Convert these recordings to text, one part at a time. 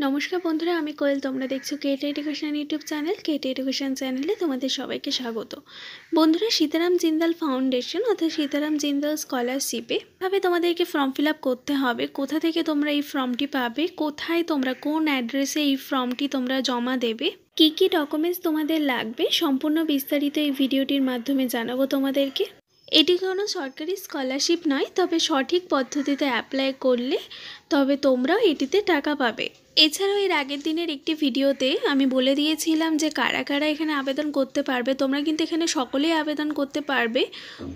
नमस्कार बंधुरा आमी कोयल तोमरा देखछो KT education YouTube channel. KT education चैनले तोमादेर सबाइके स्वागत। बंधुरा सीताराम जिंदाल फाउंडेशन अर्थात सीताराम जिंदाल स्कलारशिपे भावे तोमादेरके फर्म फिल आप करते हबे। कोथा थेके तोमरा ई फर्मटी पाबे, कोथाय तोमरा कोन एड्रेसे ई फर्मटी तोमरा जमा देबे, की डकुमेंट्स तोमादेर लागबे सम्पूर्ण विस्तारित ई भिडियोटिर माध्यमे जानाबो तोमादेरके। एटी कोनो सरकारी स्कलारशिप नय, तबे सठिक पद्धतिते अप्लाई करले तबे तोमरा एटिते टाका पाबे। एछाड़ाओ एर आगेर दिनेर एकटी भिडियोते आमी बोले दियेछिलाम जे कारा कारा एखाने आवेदन करते पारबे। तोमरा किन्तु एखाने सकलेई आवेदन करते पारबे।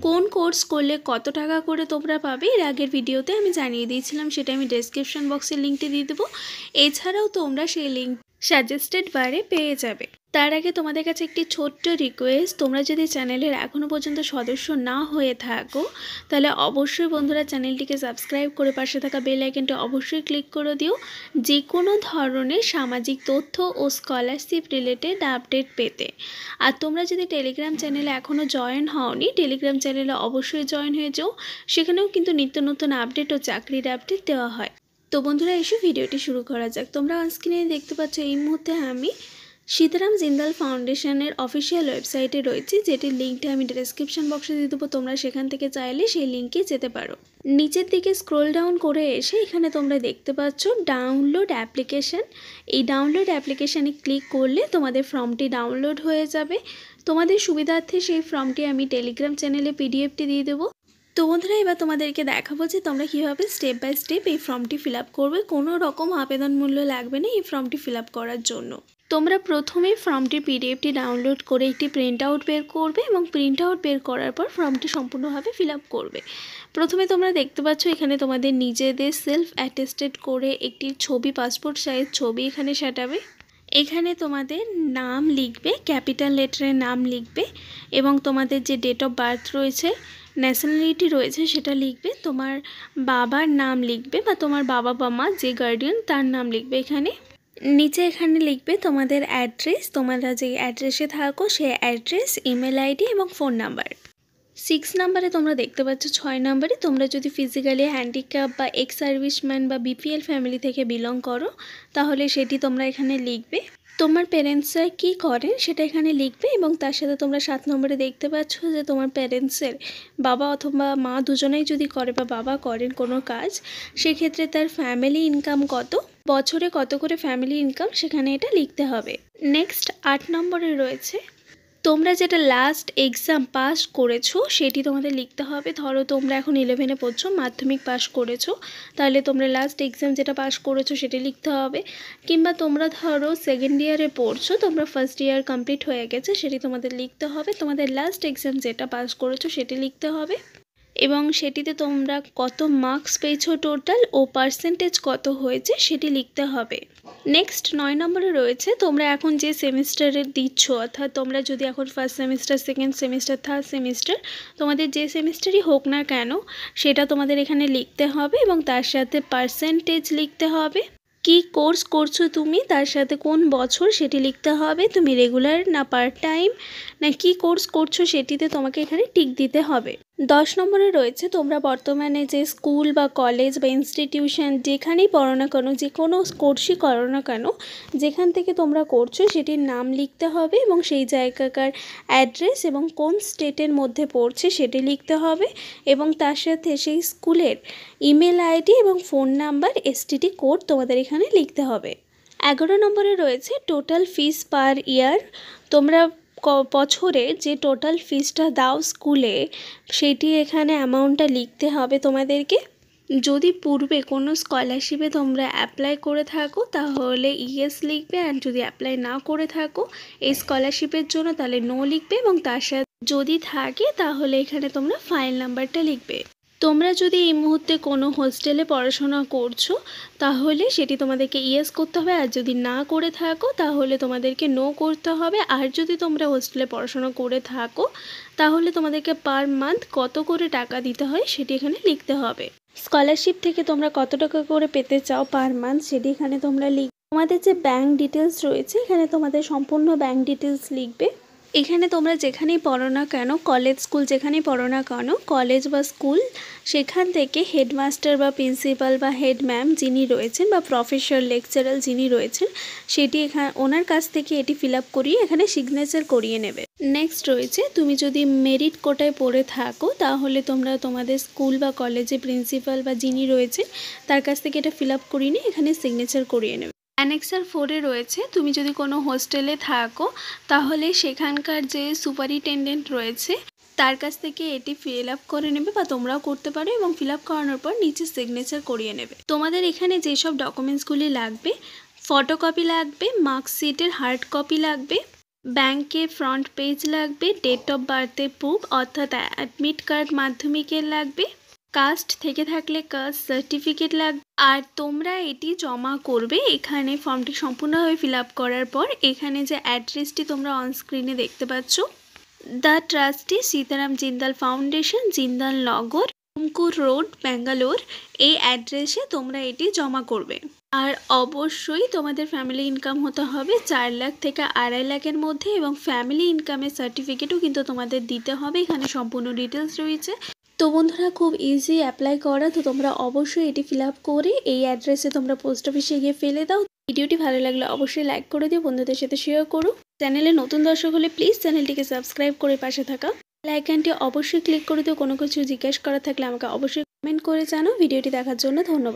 कोन कोर्स करले कत टाका करे तोमरा पाबे एर आगेर भिडियोते आमी जानिये दियेछिलाम, सेटा आमी डेसक्रिप्शन बक्से लिंकटी दिये देबो। एछाड़ाओ तोमरा सेई लिंक सजेस्टेड बारे पेये जाबे। तार आगे तुम्हारे काছে একটি ছোট্ট রিকোয়েস্ট, তোমরা যদি চ্যানেলের এখনো পর্যন্ত সদস্য না হয়ে থাকো তাহলে অবশ্যই বন্ধুরা চ্যানেলটিকে সাবস্ক্রাইব করে পাশে থাকা বেল আইকনটি অবশ্যই ক্লিক করে দিও, যে কোনো ধরনের সামাজিক তথ্য ও স্কলারশিপ রিলেটেড আপডেট পেতে। আর তোমরা যদি টেলিগ্রাম চ্যানেলে এখনো জয়েন হওনি, টেলিগ্রাম চ্যানেলে অবশ্যই জয়েন হয়ে যাও, সেখানেও কিন্তু নিত্য নতুন আপডেট ও চাকরির আপডেট দেওয়া হয়। তো বন্ধুরা এসো ভিডিওটি শুরু করা যাক। তোমরা অন স্ক্রিনে দেখতে পাচ্ছ এই মুহূর্তে আমি सीताराम जिंदाल फाउंडेशनर अफिशियल वेबसाइटे रही, जेटर लिंकटा आमी डेस्क्रिप्शन बक्से दिये देबो। तोमरा सेखान थेके चाइले सेई लिंके जेते पारो। नीचेर दिके स्क्रल डाउन करे एसे एखाने तोमरा देखते पाच्छ डाउनलोड एप्लीकेशन। एई डाउनलोड एप्लीकेशने क्लिक करले तोमादेर फर्मटी डाउनलोड हये जाबे। तोमादेर सुविधार्थे सेई फर्मटी आमी टेलिग्राम चैनेले पीडिएफटी दिये देबो। তো বন্ধুরা এবার তোমাদেরকে দেখাবো যে তোমরা কীভাবে স্টেপ বাই স্টেপ এই ফর্মটি ফিল আপ করবে। কোনো রকম আবেদন মূল্য লাগবে না এই ফর্মটি ফিল আপ করার জন্য। তোমরা প্রথমে ফর্মটির পিডিএফটি ডাউনলোড করে একটি প্রিন্ট আউট বের করবে এবং প্রিন্ট আউট বের করার পর ফর্মটি সম্পূর্ণভাবে ফিল আপ করবে। প্রথমে তোমরা দেখতে পাচ্ছ এখানে তোমাদের নিজেদের সেলফ অ্যাটেস্টেড করে একটি ছবি, পাসপোর্ট সাইজ ছবি এখানে সাটাবে। এখানে তোমাদের নাম লিখবে, ক্যাপিটাল লেটারে নাম লিখবে এবং তোমাদের যে ডেট অফ বার্থ রয়েছে, ন্যাশনালিটি রয়েছে সেটা লিখবে। তোমার বাবার নাম লিখবে বা তোমার বাবা বা মা যে গার্ডিয়ান তার নাম লিখবে এখানে। নিচে এখানে লিখবে তোমাদের অ্যাড্রেস, তোমরা যে অ্যাড্রেসে থাকো সেই অ্যাড্রেস, ইমেল আইডি এবং ফোন নাম্বার। 6 নাম্বারে তোমরা দেখতে পাচ্ছ 6 নাম্বারে তোমরা যদি ফিজিক্যালি হ্যান্ডিক্যাপ বা এক্স সার্ভিসম্যান বা বিপিএল ফ্যামিলি থেকে বিলং করো তাহলে সেটি তোমরা এখানে লিখবে। তোমার প্যারেন্টসরা কী করেন সেটা এখানে লিখবে এবং তার সাথে তোমরা 7 নম্বরে দেখতে পাচ্ছ যে তোমার প্যারেন্টসের বাবা অথবা মা দুজনেই যদি করে বা বাবা করেন কোনো কাজ, সেক্ষেত্রে তার ফ্যামিলি ইনকাম কত, বছরে কত করে ফ্যামিলি ইনকাম, সেখানে এটা লিখতে হবে। নেক্সট 8 নম্বরে রয়েছে তোমরা যেটা লাস্ট এক্সাম পাস করেছো সেটি তোমাদের লিখতে হবে। ধরো তোমরা এখন 11-এ পড়ছো, মাধ্যমিক পাস করেছো, তাহলে তোমরা লাস্ট এক্সাম যেটা পাস করেছো সেটা লিখতে হবে। কিংবা তোমরা ধরো সেকেন্ড ইয়ারে পড়ছো, তোমরা ফার্স্ট ইয়ার কমপ্লিট হয়ে গেছে, সেটি তোমাদের লিখতে হবে। তোমাদের লাস্ট এক্সাম যেটা পাস করেছো সেটি লিখতে হবে এবং সেটিতে তোমরা কত মার্কস পেয়েছো টোটাল ও পার্সেন্টেজ কত হয়েছে সেটি লিখতে হবে। নেক্সট 9 নম্বরে রয়েছে তোমরা এখন যে সেমিস্টারে দিচ্ছ, অর্থাৎ তোমরা যদি এখন first semester, second semester, third semester, তোমাদের যে সেমিস্টারই হোক না কেন সেটা তোমাদের এখানে লিখতে হবে এবং তার সাথে পার্সেন্টেজ লিখতে হবে। কি কোর্স করছো তুমি, তার সাথে কোন বছর সেটি লিখতে হবে। তুমি রেগুলার না পার্ট টাইম না কি কোর্স করছো সেটিতে তোমাকে এখানে টিক দিতে হবে। 10 নম্বরে রয়েছে তোমরা বর্তমানে যে স্কুল বা কলেজ বা ইনস্টিটিউশন যেখানেই পড়ো না কেন, যে কোনো কোর্সই করো না কেন, যেখান থেকে তোমরা করছো সেটির নাম লিখতে হবে এবং সেই জায়গাকার অ্যাড্রেস এবং কোন স্টেটের মধ্যে পড়ছে সেটি লিখতে হবে এবং তার সাথে সেই স্কুলের ইমেল আইডি এবং ফোন নাম্বার, এসটিডি কোড তোমাদের এখানে লিখতে হবে। 11 নম্বরে রয়েছে টোটাল ফিস পার ইয়ার, তোমরা বছরে যে টোটাল ফিসটা দাও স্কুলে সেটি এখানে অ্যামাউন্টটা লিখতে হবে তোমাদেরকে। যদি পূর্বে কোনো স্কলারশিপে তোমরা অ্যাপ্লাই করে থাকো তাহলে ইয়েস লিখবে, আর যদি অ্যাপ্লাই না করে থাকো এই স্কলারশিপের জন্য তাহলে নো লিখবে এবং তার সাথে যদি থাকে তাহলে এখানে তোমরা ফাইল নাম্বারটা লিখবে। তোমরা যদি এই মুহূর্তে কোনো হোস্টেলে পড়াশোনা করছো তাহলে সেটি তোমাদেরকে ইয়েস করতে হবে, আর যদি না করে থাকো তাহলে তোমাদেরকে নো করতে হবে। আর যদি তোমরা হোস্টেলে পড়াশোনা করে থাকো তাহলে তোমাদেরকে পার মান্থ কত করে টাকা দিতে হয় সেটি এখানে লিখতে হবে। স্কলারশিপ থেকে তোমরা কত টাকা করে পেতে চাও পার মান্থ সেটি এখানে তোমরা লিখবে। তোমাদের যে ব্যাংক ডিটেলস রয়েছে এখানে তোমাদের সম্পূর্ণ ব্যাংক ডিটেলস লিখবে। एखाने तोमरा जेखाने पढ़ो ना केन कलेज स्कूल जेखाने पढ़ो ना केन कलेज बा स्कूल सेखान थेके हेडमास्टर बा प्रिंसिपाल बा हेड मैम जिनी रयेछेन बा प्रफेसर लेक्चरार जिनी रयेछेन सेटी एखाने ओनार काछ थेके एटी फिल आप करिए एखाने सिगनेचार करिए नेबे। नेक्स्ट रयेछे तुमी जोदि मेरिट कोटाय पड़े थाको ताहले तोमरा तोमादेर स्कूल बा कलेजे प्रिंसिपाल बा जिनी रयेछेन तार काछ थेके एटा फिल आप करिए निये एखाने सिगनेचार करिए नेबे। एनेक्सार फोरे रयेछे तुमी जोदि कोनो होस्टेले थाको ताहले सेखानकार जे सुपारिटेंडेंट रयेछे तार काछ थेके एटी फिल आप करे नेबे बा तोमराओ करते पारो एबं फिल आप करानोर पर नीचे सिगनेचार करिए नेबे। तोमादेर एखाने जे सब डकुमेंट्सगुली लागबे फटोकपि लागबे मार्कशीटेर हार्ड कपि लागबे बैंके फ्रंट पेज लागबे डेट अफ बार्थे प्रूफ अर्थात एडमिट कार्ड माध्यमिकेर लागबे कास्ट थेके थाकले कास्ट सार्टिफिकेट लागबे और तोमरा एटी जमा करबे। एखाने फर्मटी सम्पूर्णभावे फिल आप करार पर एखाने जे एड्रेसटी तोमरा अन स्क्रिने देखते पाच्छ the trustee Sitaram Jindal foundation Jindal Nagar उमकुर road Bangalore ए एड्रेसे तोमरा एटी जमा करबे। और अवश्यई तोमादेर फैमिली इनकाम होते हबे 4 लाख थेके 2.5 लाखेर मध्य एवं फैमिली इनकामेर सार्टिफिकेटও কিন্তু তোমাদের দিতে হবে। এখানে সম্পূর্ণ ডিটেইলস রয়েছে। तो बंधुरा खूब इजी अप्लाई करा तो तुम्हारा अवश्य ये फिल आप कर एड्रेसे तुम्हारा पोस्ट अफिसे गए फेले दाओ। भिडियोटी भालो लागले अवश्य लाइक कर दिओ, बंधुदेर साथे शेयर करो। चैनेले नतून दर्शक हले प्लिज चैनलटिके सबस्क्राइब करे पाशे थाका बेल आइकनटी अवश्य क्लिक कर दिओ। कोनो किछु जिज्ञासा करा थाकले आमाके अवश्य कमेंट करे जानाओ। भिडियोटी देखार जोन्नो धन्यवाद।